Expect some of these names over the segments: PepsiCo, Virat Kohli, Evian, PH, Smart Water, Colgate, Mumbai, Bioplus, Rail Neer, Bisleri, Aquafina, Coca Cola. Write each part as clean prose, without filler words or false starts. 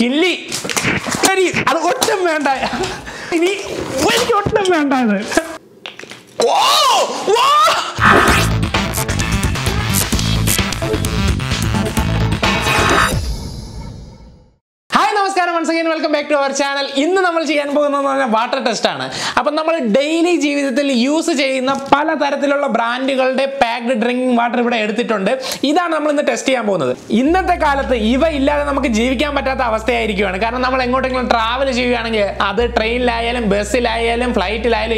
Killy! Very, I got them and I. Whoa! Hi, namaskaram once again, welcome back to our channel. Today we are doing a water test. We daily use brand packed drinking water. This is the test. We travel, train, bus, flight, we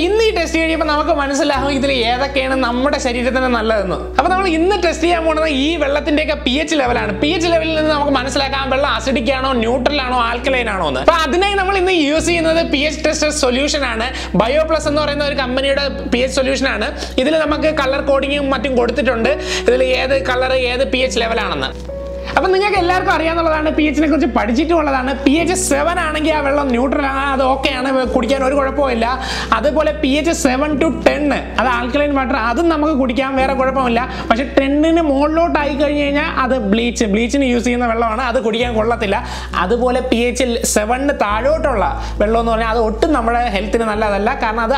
use the pH tester solution Bioplus company pH solution color coding color pH level. If you know pH pH 7 is neutral, okay, pH 7 to 10 is alkaline water, that's we can use. But if 10 is bleach, bleach is that's pH 7 is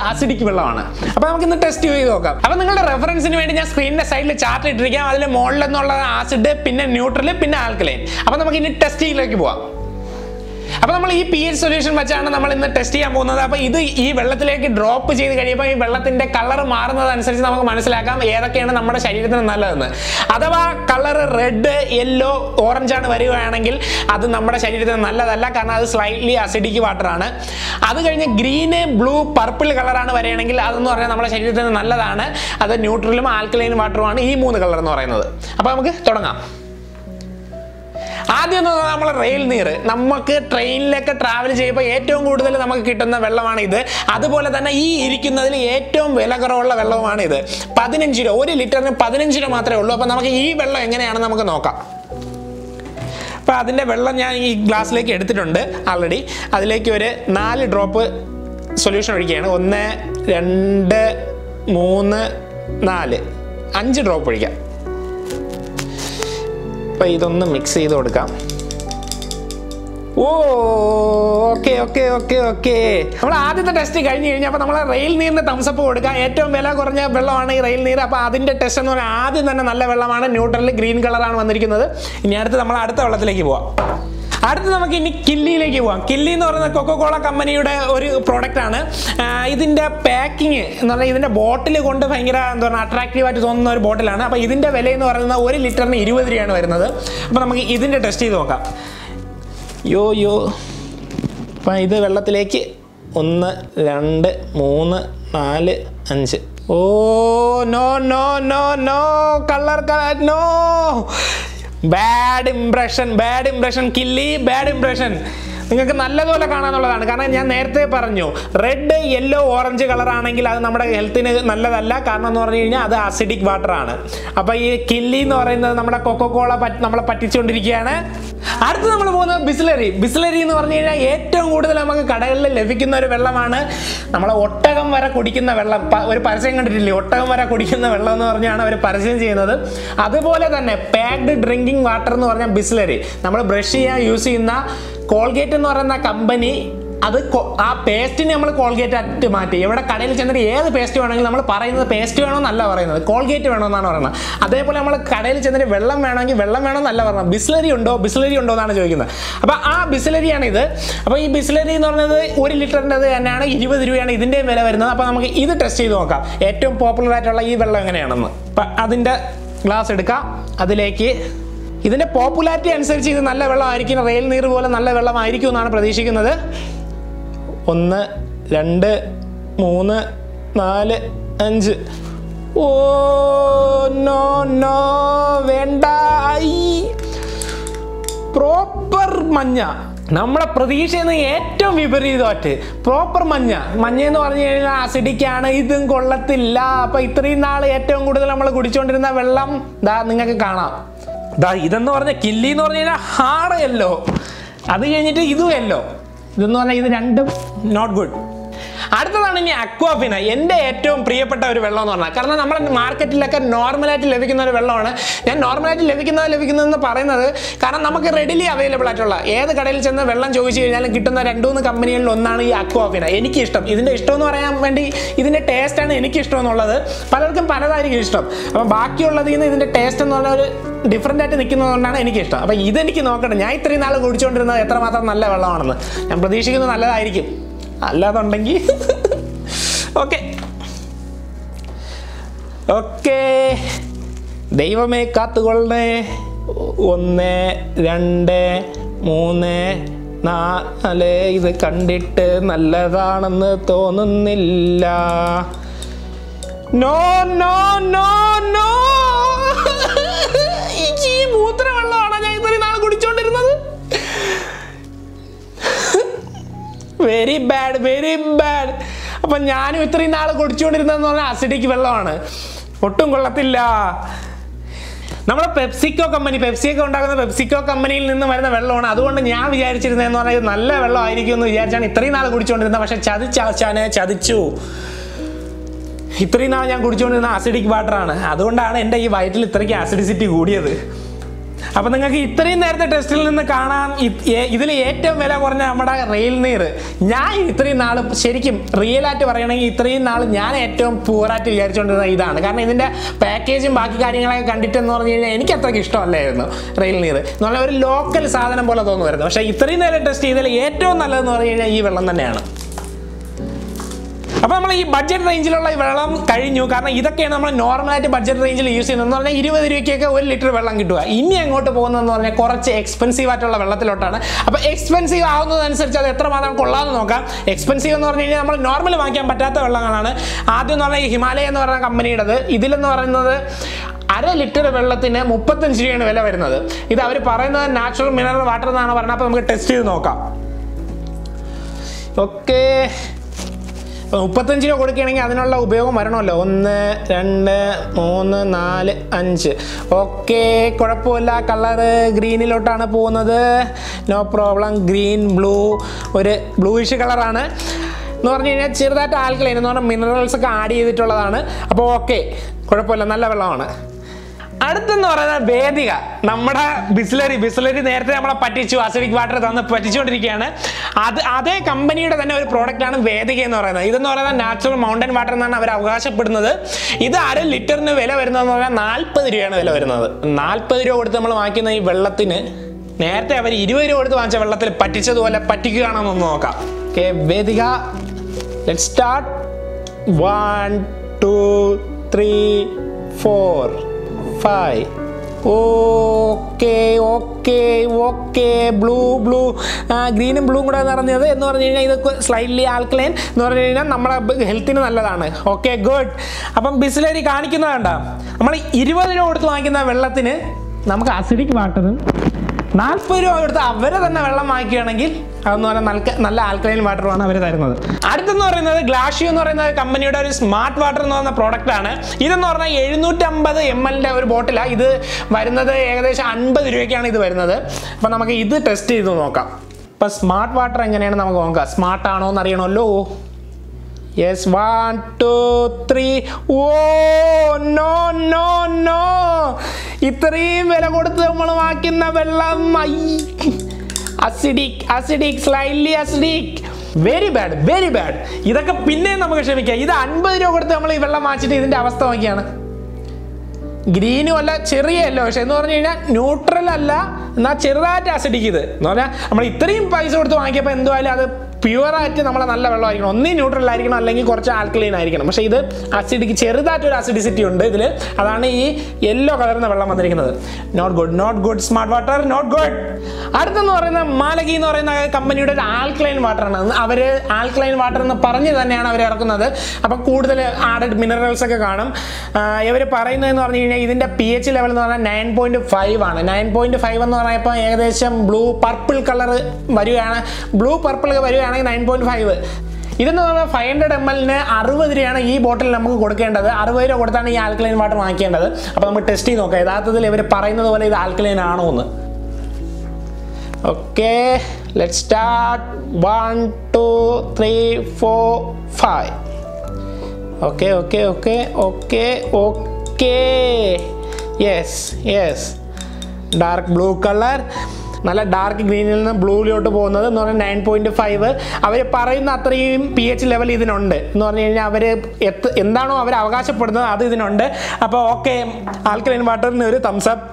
acidic. So, we test it. Pin alkaline. Now we will test it. Now we have pH solution, we will test it. Now we will drop this color. Color red, yellow, orange, that is slightly acidic water. Green, blue, purple color that is neutral alkaline water. These three colors. Now we that's why we rail near it. Train like a travel shape, that's we mix it. Oh, okay. We have to test it. We have to rail near the thumbs up. We have to rail near the test. We have to rail neutral green color. We have to Killy is a Coca Cola company product. This packing is a bottle. This is a 1 liter. This is a test. Yo, this is oh, no. Color, no. Bad impression, Killy, bad impression. You can see red, yellow, orange color is acidic water. So, Killy is Coca Cola, but we are going to Bisleri. Bisleri is a very good thing. Colgate is a company that is a paste. Colgate is a paste. Colgate is a paste. This is a popularity answer. This is a rail near the wall. Oh, no, Vendai. Proper manja. Namma Pradesh is ഏറ്റവും വിപരീതമായിട്ട് proper മഞ്ഞ മഞ്ഞ എന്ന് പറഞ്ഞു കഴിഞ്ഞാൽ acidic ആണ് ഇതും കൊള്ളത്തില്ല അപ്പോൾ ഇത്രയും നാൾ ഏറ്റവും കൂടുതൽ നമ്മൾ കുടിച്ചുകൊണ്ടിരുന്ന വെള്ളം ദാ നിങ്ങൾക്ക് കാണാം ദാ ഇതെന്ന് പറഞ്ഞ കില്ലി എന്ന് പറഞ്ഞാ ഹാർഡ് yellow അത് കഴിഞ്ഞിട്ട് ഇതും yellow ഇതെന്ന് പറഞ്ഞാൽ ഇത് രണ്ടും not good. Aquafina, Ende etum prepata velona. Karna market like a normal at Levikina velona, then normal at Levikina, the Parana, Karanamaka readily available at all. Air the Cadels and the Velan Joji and Kitana and do the company and Lonani Aquafina. Any kistom isn't a stone or I am isn't a taste and any kistom or other. Parakan Paradise kistom. Bakiola isn't a taste and other different at the Kinona any kistom. But either Nikinoka, Nitrin Alaguchon and the Etramatan Lavalon and Pradishikan Alaiki. Allah don't think Okay. Deva make cut the gold day. One, Rande, Mune, Na, Ale, the Candidate, Nalavan, and the Tonilla. No, no, no, no. Ichi Mutra, and I did not go to children. Very bad, very bad. But I am eating acidic well. PepsiCo company, PepsiCo company in the Velona, other one Yavichis and Level, I give you Yajani, Trina Gurchon in the Chadichana, Chadichu. Hitrina Gurchon in acidic water, other one end a vital trick acidity good. Upon the Kitrin at the Testil in the Kana, Italy ate a Velavarna rail near Yan Itrinal Sherikim, real at Varana Itrinal Yan etum poor at Yerchon Idan. Can in the package in Baki carrying like a condition or any Catholic store rail near. No local southern Bolodon. Itrin at the Testil ate on the evil on the Nana. Budget range like Valam, Karinu Kana, either can normal budget range using on the Irika will literally Valangitua. Indian go to Bonan on a correct expensive at Lavalotana. Expensive out than such a Letraman Colanoka, expensive or normal Maka Patata Valana, Adunala Himalayan or a company, Idilan or another. Are literal Velatina, Mupatanji and Vela another. If our parana, natural mineral water than our Napa test you Noka. Okay. Patanjiro Gorking Adenola Ubeo Maranola on and Monal Anch. Okay, Corapola, color green ilotana ponother, no problem, green, blue, bluish colorana. Nor in a cheer that alkaline or minerals a cardi with Toladana. Okay, Corapola Lavalana. Adanora Bediga, Namada, Bisleri, the Airtram Patichu, acidic water than the Patichu Ricana. Are they accompanied as another product and Vedigan or another? Either not a natural mountain water than our Avasha put another. Either are a litter novella or an alperian novella. Nalperio over the Malakina Velatine. Nerta, every idiot over the Vanchavala Paticha, the Patigana Monoka. Okay, Vediga, let's start. 1, 2, 3, 4, 5. Okay, okay, okay. Blue, blue, green and blue. Slightly alkaline. Healthy. Okay, good. Now, Bisleri acidic water. Nalpuru, better than Nala Makianagil, and Nala alkaline water on a very another. Adanor another glacier or another company that is smart water on the product. Either Norna Yedunutumba, the ML bottle, either by another English unbus Rikan, either another. Panamaki either tested Noka. But smart water and Namagonga, smart on Ariano low. Yes, 1, 2, 3. Oh, no, no, no. Itri vela koduthamalavaakina vellam acidic slightly acidic very bad idakka pinne namukku shemikka idu 50 രൂപ കൊടുത്ത് നമ്മൾ ഈ വെള്ളം മാച്ചിട്ട് ഇതിന്റെ അവസ്ഥ നോക്കിയാണ് ഗ്രീനും അല്ല ചെറിയ അല്ല പക്ഷേ എന്ന് പറഞ്ഞു കഴിഞ്ഞാൽ ന്യൂട്രൽ അല്ല എന്നാ ചെറുതായിട്ട് acidic ഇത് എന്ന് പറഞ്ഞാൽ നമ്മൾ ഇത്രയും പൈസ കൊടുത്ത് വാങ്ങിയപ്പോൾ എന്തുവായാലും അത് pure ആയിട്ട് നമ്മൾ നല്ല വെള്ളം ആയിരിക്കണം ഒന്നീ ന്യൂട്രൽ ആയിരിക്കണം അല്ലെങ്കിൽ കുറച്ച് ആൽക്കലൈൻ ആയിരിക്കണം പക്ഷേ ഇത് acidic ചെറുതായിട്ട് ഒരു acidity ഉണ്ട് ഇതിൽ അതാണ് ഈ yellow കളറിലുള്ള വെള്ളം വന്നിരിക്കുന്നത് not good smart water not good അടുത്തെന്ന് പറയുന്ന മാലഗി എന്ന് പറയുന്ന കമ്പനിയുടെ ഒരു ആൽക്കലൈൻ വാട്ടർ ആണ് അവർ ആൽക്കലൈൻ വാട്ടർ എന്ന് പറഞ്ഞു തന്നെയാണ് അവർ ഇറക്കുന്നത് അപ്പോൾ കൂടുതൽ ആഡഡ് മിനറൽസ് ഒക്കെ കാണും ഇവർ പറയുന്നത് എന്ന് പറഞ്ഞു കഴിഞ്ഞാൽ ഇതിന്റെ pH ലെവൽ എന്ന് പറഞ്ഞാൽ 9.5 ആണ് 9.5 എന്ന് പറയുമ്പോൾ ഏകദേശം ബ്ലൂ പർപ്പിൾ കളർ വരികയാണ് ബ്ലൂ പർപ്പിൾ വരിക 9.5. This is 500 ml. This bottle is 60 alkaline water. We will test it. This is alkaline. Okay, let's start. 1 2 3 4 5 okay. Yes, dark blue color. നല്ല ഡാർക്ക് ഗ്രീനിൽ നിന്ന് ബ്ലൂയിലോട്ട് പോകുന്നത് എന്ന് പറഞ്ഞാൽ 9.5. അവർ പറയുന്ന അത്രയും പി എച്ച് ലെവൽ ഇതിനുണ്ട് എന്ന് പറഞ്ഞു കഴിഞ്ഞാൽ അവർ എന്താണോ അവർ അവകാശപ്പെടുന്നത് അത് ഇതിനുണ്ട്. അപ്പോൾ ഓക്കെ, ആൽക്കലൈൻ വാട്ടറിന് ഒരു തംസപ്പ്.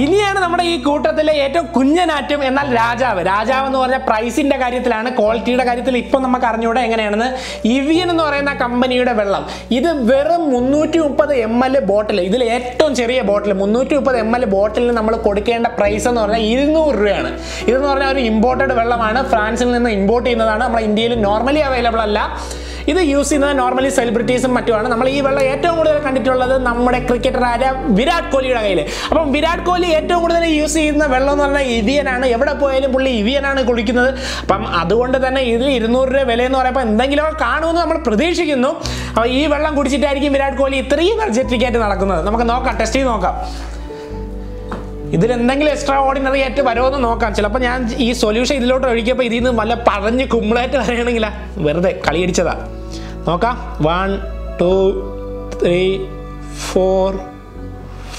ഇനിയാണ് നമ്മുടെ ഈ കൂട്ടത്തിലെ ഏറ്റവും കുഞ്ഞനാറ്റം എന്നാൽ രാജാവ് എന്ന് പറഞ്ഞാൽ പ്രൈസിൻ്റെ കാര്യത്തിലാണ്. ക്വാളിറ്റിയുടെ കാര്യത്തിൽ ഇപ്പം നമുക്ക് അറിഞ്ഞുകൂടെ എങ്ങനെയാണെന്ന്. ഇവിയൻ എന്ന് പറയുന്ന കമ്പനിയുടെ വെള്ളം ഇത് വെറും 330 ml ബോട്ടിൽ, ഇതിൽ ഏറ്റവും ചെറിയ ബോട്ടിൽ 330 ml ബോട്ടിലിന് നമ്മൾ കൊടുക്കേണ്ട പ്രൈസ് എന്ന് പറഞ്ഞാൽ 200 രൂപയാണ്. ഇതെന്ന് പറഞ്ഞാൽ ഒരു ഇമ്പോർട്ടഡ് വെള്ളമാണ്, ഫ്രാൻസിൽ നിന്ന് ഇമ്പോർട്ട് ചെയ്യുന്നതാണ്. നമ്മുടെ ഇന്ത്യയിൽ നോർമലി അവൈലബിൾ അല്ല. ഇത് യൂസ് ചെയ്യുന്നത് നോർമലി സെലിബ്രിറ്റീസും മറ്റുമാണ്. നമ്മൾ ഈ വെള്ളം ഏറ്റവും കൂടുതൽ കണ്ടിട്ടുള്ളത് നമ്മുടെ ക്രിക്കറ്ററായ വിരാട് കോഹ്ലിയുടെ കയ്യിൽ. അപ്പം വിരാട് കോഹ്ലി ഏറ്റവും കൂടുതൽ യൂസ് ചെയ്യുന്ന വെള്ളം എന്ന് പറഞ്ഞാൽ ഇവിയനാണ്. എവിടെ പോയാലും പുള്ളി ഇവിയനാണ് കുളിക്കുന്നത്. അപ്പം അതുകൊണ്ട് തന്നെ ഇതിൽ 200 രൂപ വിലയെന്ന് പറയുമ്പോൾ എന്തെങ്കിലും കാണുമെന്ന് നമ്മൾ പ്രതീക്ഷിക്കുന്നു. അപ്പോൾ ഈ വെള്ളം കുടിച്ചിട്ടായിരിക്കും വിരാട് കോഹ്ലി ഇത്രയും എനർജറ്റിക്കായിട്ട് നടക്കുന്നത്. നമുക്ക് നോക്കാം, ടെസ്റ്റ് ചെയ്ത് നോക്കാം. ഇതിലെന്തെങ്കിലും എക്സ്ട്രാ ഓർഡിനറി ആയിട്ട് വരുമെന്ന് നോക്കാം. ചിലപ്പോൾ ഞാൻ ഈ സൊല്യൂഷൻ ഇതിലോട്ട് ഒഴിക്കുമ്പോൾ ഇതിൽ നിന്ന് വല്ല പറഞ്ഞ് കുമ്പിളായിട്ട് വരണമെങ്കിലാ, വെറുതെ കളിയടിച്ചതാ. നോക്കാം. 1 2 3 4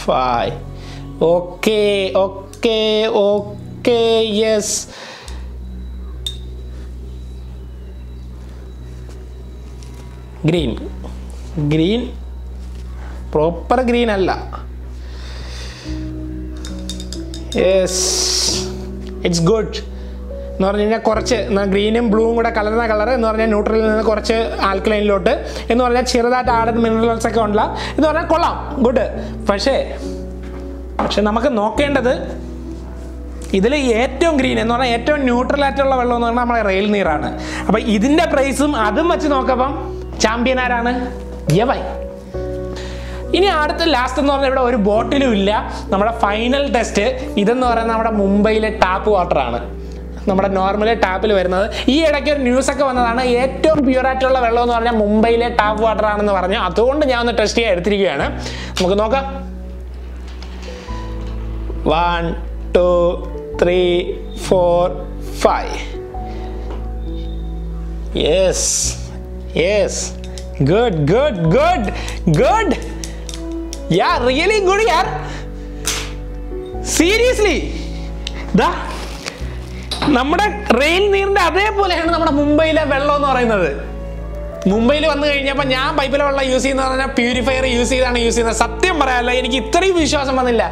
5 okay okay okay yes. Green proper green അല്ല. യെസ്, ഇറ്റ്സ് ഗുഡ് എന്ന് പറഞ്ഞു കഴിഞ്ഞാൽ കുറച്ച് ഗ്രീനും ബ്ലൂവും കൂടെ കലർന്ന കളർ എന്ന് പറഞ്ഞാൽ ന്യൂട്രലിൽ നിന്ന് കുറച്ച് ആൽക്കലൈനിലോട്ട് എന്ന് പറഞ്ഞാൽ ചെറുതായിട്ട് ആഡഡ് മിനറൽസ് ഒക്കെ ഉള്ള എന്ന് പറഞ്ഞാൽ കൊള്ളാം, ഗുഡ്. പക്ഷേ നമുക്ക് നോക്കേണ്ടത് ഇതിൽ ഏറ്റവും ഗ്രീൻ എന്ന് പറഞ്ഞാൽ ഏറ്റവും ന്യൂട്രൽ ആയിട്ടുള്ള വെള്ളം എന്ന് പറഞ്ഞാൽ നമ്മുടെ റെയിൽ നീറാണ്. അപ്പം ഇതിൻ്റെ പ്രൈസും അതും വെച്ച് നോക്കുമ്പം ചാമ്പ്യൻ ആരാണ്? യവൈ. ഇനി അടുത്ത ലാസ്റ്റ് എന്ന് പറഞ്ഞാൽ ഇവിടെ ഒരു ബോട്ടിലും ഇല്ല. നമ്മുടെ ഫൈനൽ ടെസ്റ്റ് ഇതെന്ന് പറയുന്നത് നമ്മുടെ മുംബൈയിലെ ടാപ്പ് വാട്ടറാണ്, നമ്മുടെ നോർമൽ ടാപ്പിൽ വരുന്നത്. ഈ ഇടയ്ക്ക് ഒരു ന്യൂസൊക്കെ വന്നതാണ്, ഏറ്റവും പ്യൂറായിട്ടുള്ള വെള്ളം എന്ന് പറഞ്ഞാൽ മുംബൈയിലെ ടാപ്പ് വാട്ടറാണെന്ന് പറഞ്ഞു. അതുകൊണ്ട് ഞാൻ ഒന്ന് ടെസ്റ്റ് ചെയ്യാൻ എടുത്തിരിക്കുകയാണ്. നമുക്ക് നോക്കാം. 1 2 3 4 5 yes yes good good good good yeah really good യാർ സീരിയസ്ലി ദാ നമ്മുടെ റെയിൽ നീറിന്റെ അതേപോലെയാണ് നമ്മുടെ മുംബൈയിലെ വെള്ളം എന്ന് പറയുന്നത്. മുംബൈയിൽ വന്നു കഴിഞ്ഞപ്പോൾ ഞാൻ പൈപ്പിലെ വെള്ളം യൂസ് ചെയ്യുന്ന പറഞ്ഞാൽ പ്യൂരിഫയർ യൂസ് ചെയ്താണ് യൂസ് ചെയ്യുന്നത്. സത്യം പറയാമല്ലോ, എനിക്ക് ഇത്രയും വിശ്വാസം വന്നില്ല.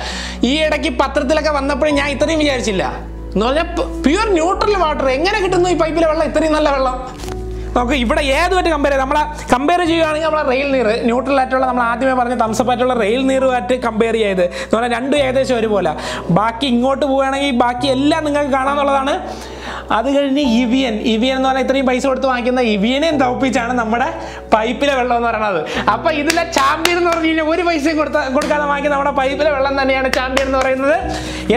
ഈ ഇടയ്ക്ക് പത്രത്തിലൊക്കെ വന്നപ്പോഴും ഞാൻ ഇത്രയും വിചാരിച്ചില്ല എന്ന് പറഞ്ഞാൽ പ്യൂർ ന്യൂട്രൽ വാട്ടർ എങ്ങനെ കിട്ടുന്നു ഈ പൈപ്പിലെ വെള്ളം, ഇത്രയും നല്ല വെള്ളം. നമുക്ക് ഇവിടെ ഏതുമായിട്ട് കമ്പയർ ചെയ്യുകയാണെങ്കിൽ നമ്മളെ റെയിൽ നീർ ന്യൂട്രൽ ആയിട്ടുള്ള നമ്മൾ ആദ്യമേ പറഞ്ഞ തംസപ്പ് ആയിട്ടുള്ള റെയിൽ നീറുമായിട്ട് കമ്പയർ ചെയ്ത് എന്ന് പറഞ്ഞാൽ രണ്ടും ഏകദേശം ഒരുപോലെ. ബാക്കി ഇങ്ങോട്ട് പോവുകയാണെങ്കിൽ ബാക്കി എല്ലാം നിങ്ങൾക്ക് കാണാമെന്നുള്ളതാണ്. അത് കഴിഞ്ഞ് ഇവിയൻ എന്ന് പറഞ്ഞാൽ ഇത്രയും പൈസ കൊടുത്ത് വാങ്ങിക്കുന്ന ഇവിയനെയും തൗപ്പിച്ചാണ് നമ്മുടെ പൈപ്പിലെ വെള്ളം എന്ന് പറയുന്നത്. അപ്പോൾ ഇതിലെ ചാമ്പ്യൻ എന്ന് പറഞ്ഞു കഴിഞ്ഞാൽ ഒരു പൈസയും കൊടുക്കാതെ വാങ്ങിക്കുന്ന നമ്മുടെ പൈപ്പിലെ വെള്ളം തന്നെയാണ് ചാമ്പ്യൻ എന്ന് പറയുന്നത്.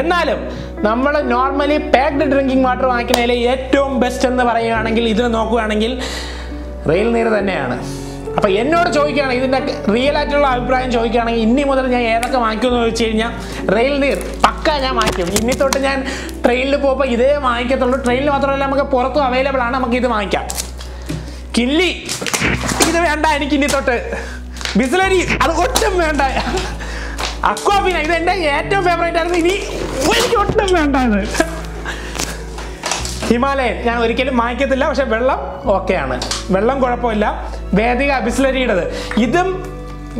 എന്നാലും നമ്മൾ നോർമലി പാക്ഡ് ഡ്രിങ്കിങ് വാട്ടർ വാങ്ങിക്കുന്നതിൽ ഏറ്റവും ബെസ്റ്റ് എന്ന് പറയുകയാണെങ്കിൽ ഇതിൽ നോക്കുകയാണെങ്കിൽ റെയിൽ നീര് തന്നെയാണ്. അപ്പോൾ എന്നോട് ചോദിക്കുകയാണ് ഇതിൻ്റെ റിയൽ ആയിട്ടുള്ള അഭിപ്രായം ചോദിക്കുകയാണെങ്കിൽ ഇനി മുതൽ ഞാൻ ഏതൊക്കെ വാങ്ങിക്കുമെന്ന് ചോദിച്ചു കഴിഞ്ഞാൽ റെയിൽ നീർ പക്ക ഞാൻ വാങ്ങിക്കും. ഇനി തൊട്ട് ഞാൻ ട്രെയിനിൽ പോകുമ്പോൾ ഇതേ വാങ്ങിക്കത്തുള്ളൂ. ട്രെയിനിൽ മാത്രമല്ല, നമുക്ക് പുറത്തും അവൈലബിൾ ആണ്, നമുക്ക് ഇത് വാങ്ങിക്കാം. കില്ലി ഇത് വേണ്ട എനിക്ക്, ഇനി തൊട്ട് ബിസ്ലരി അത് ഒട്ടും വേണ്ട. അക്വാബീന ഇത് എൻ്റെ ഏറ്റവും ഫേവറേറ്റ് ആയിരുന്നു, ഇനി എനിക്ക് ഒട്ടും വേണ്ടത്. ഹിമാലയൻ ഞാൻ ഒരിക്കലും വാങ്ങിക്കത്തില്ല, പക്ഷെ വെള്ളം ഓക്കെയാണ്, വെള്ളം കുഴപ്പമില്ല. വേദിക ബിസ്ലരിയുടേത് ഇതും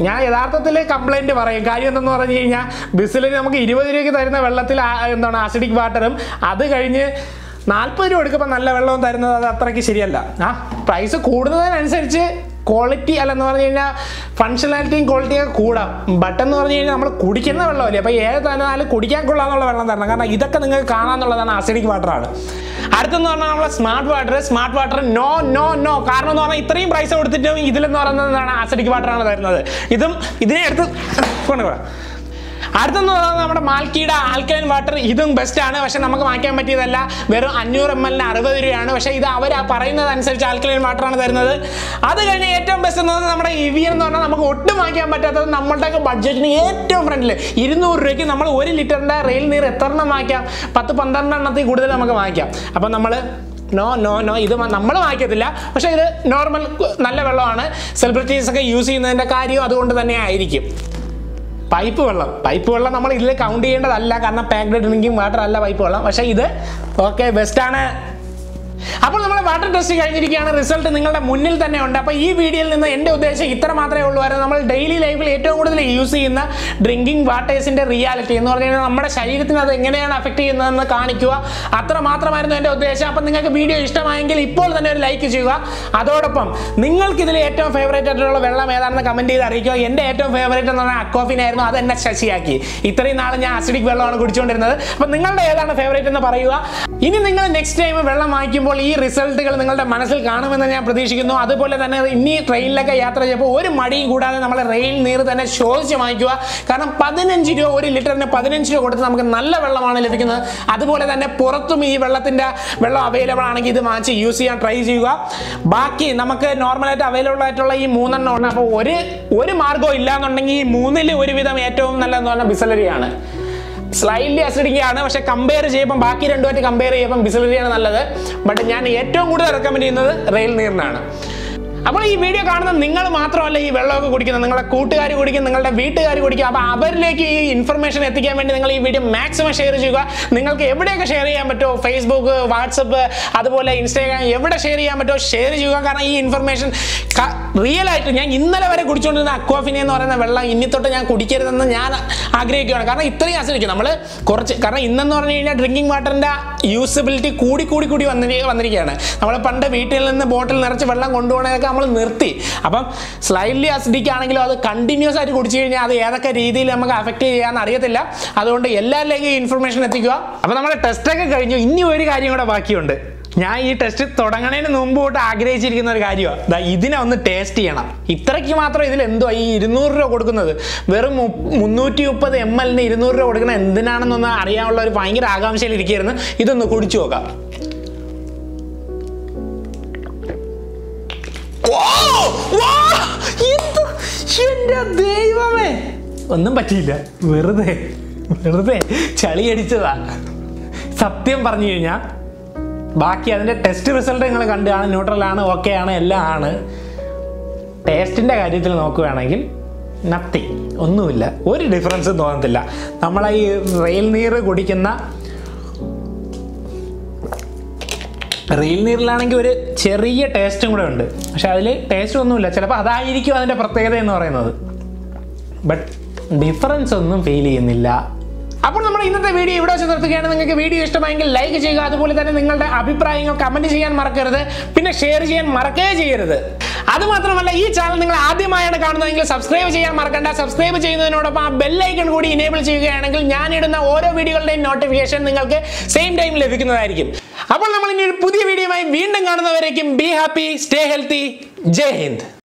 ഞാൻ യഥാർത്ഥത്തിൽ കംപ്ലൈൻറ്റ് പറയും. കാര്യം എന്തെന്ന് പറഞ്ഞു കഴിഞ്ഞാൽ ബിസ്ലരി നമുക്ക് 20 രൂപയ്ക്ക് തരുന്ന വെള്ളത്തിൽ എന്താണ് ആസിഡിക് വാട്ടറും അത് കഴിഞ്ഞ് 40 രൂപ എടുക്കുമ്പോൾ നല്ല വെള്ളവും തരുന്നത് അത് അത്രയ്ക്ക് ശരിയല്ല. ആ പ്രൈസ് കൂടുന്നതിനനുസരിച്ച് ക്വാളിറ്റി അല്ലെന്ന് പറഞ്ഞു കഴിഞ്ഞാൽ ഫങ്ഷണാലിറ്റിയും ക്വാളിറ്റിയൊക്കെ കൂടാം. ബട്ടെന്ന് പറഞ്ഞു കഴിഞ്ഞാൽ നമ്മൾ കുടിക്കുന്ന വെള്ളമല്ലേ, അപ്പോൾ ഏത് തന്നാലും കുടിക്കാൻ കൊള്ളാമെന്നുള്ള വെള്ളം തരണം. കാരണം ഇതൊക്കെ നിങ്ങൾക്ക് കാണാമെന്നുള്ളതാണ് ആസിഡിക് വാട്ടറാണ്. അടുത്തെന്ന് പറഞ്ഞാൽ നമ്മളെ സ്മാർട്ട് വാട്ടർ നോ. കാരണം എന്ന് പറഞ്ഞാൽ ഇത്രയും പ്രൈസ് കൊടുത്തിട്ടും ഇതിലെന്ന് പറയുന്നത് എന്താണ് ആസിഡിക് വാട്ടറാണ് തരുന്നത്. ഇതും ഇതിനെ എടുത്ത് No, this is normal. Celebrities use it in the car. Pipe. We count it. Packed drinking water. Okay, best. Now, we have water testing result. We have this video. We use drinking water as a reality. We have result the Manasil Kana and the Pradesh, no other trail like a Yatra, or muddy good and rail nearer than a shows Jamaica, Kana Padan and Gidio, or litter and a Padan and Gidio, other than a Portumi, Velatinda, Vela available the Manchi, UC and Trizuga, Baki, Namaka, normal at available at Moon and Nona, or Margo Ilan, Moon, with a Metom, Nalana, Bisleri. Slightly acidic, but compare it and compare it with Bisleri. But I recommend the rail near. If you video, you can see slightly acidic and continuous at Gucci, the other Kadil and affected and Ariatilla. I don't yell like information at the Gua. I'm a test tracker, you knew very carrying out a vacuum. I tested Thodangan and Umbo to aggregate in the Gadio. The Idina on the test Tiana. Itrakimatra is Lendo, Idinura Gorguna, where Munutupa, the ML, Idinura Gorgana, and then Anana Ariana, Panga, Agam Shelikirna, Idon the Kuduchoga. Wow! What is this? Nothing. What difference is there? Rail near Language, cherry taste and Shadley taste on Lachapa, but difference on the failure in the la. Upon the video, like that's why this channel is subscribe to the subscribe to the bell icon and enable the video notification same time. Now, we will be happy, stay healthy, Jai Hind.